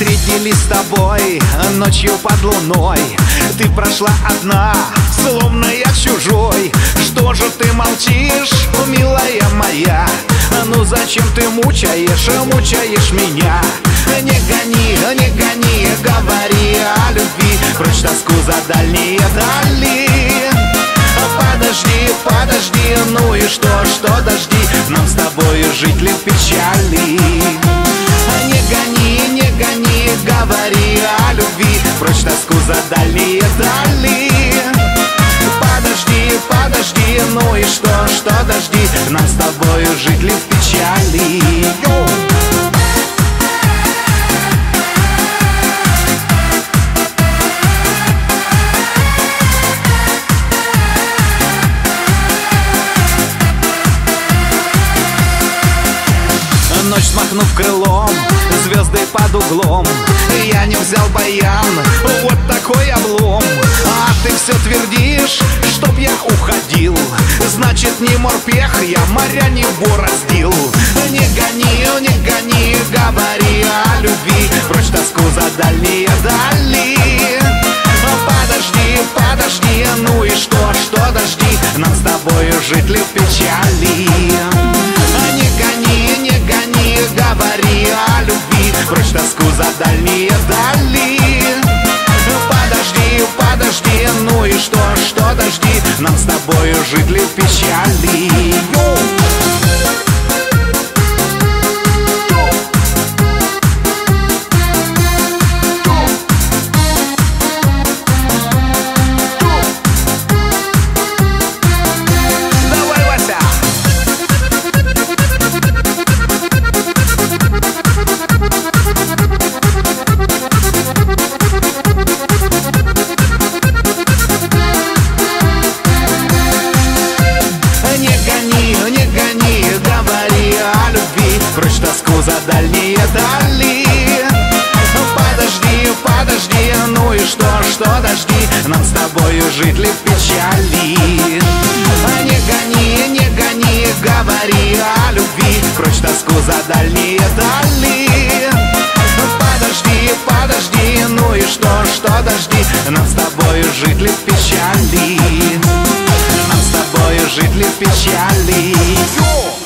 встретились с тобой ночью под луной. Ты прошла одна, словно я чужой. Что же ты молчишь, милая моя? Ну зачем ты мучаешь меня? Не гони, говори о любви. Прочь тоску за дальние дали. Подожди, подожди, ну и что дожди? Нам с тобой жить ли в печали? Не гони, говори о любви. Прочь тоску за дальние дали. Подожди, подожди, ну и что дожди? Нам с тобой жить ли в печали? Ночь смахнув крылом, звезды под углом. Я не взял баян, вот такой облом. А ты все твердишь, чтоб я уходил. Значит, не морпех, я моря не бороздил. Не гони, говори о любви. Прочь тоску за дальние дали. Подожди, подожди, ну и что дожди? Нам с тобою жить ли в печали? Говори о любви, прочь тоску за дальние дали. Подожди, подожди, ну и что дожди? Нам с тобою жить ли в печали? Прочь тоску за дальние дали. Подожди, подожди, ну и что дожди? Нам с тобою жить ли в печали? Не гони, говори о любви. Прочь тоску за дальние дали. Подожди, подожди, ну и что дожди? Нам с тобою жить ли в печали? Нам с тобою жить ли в печали?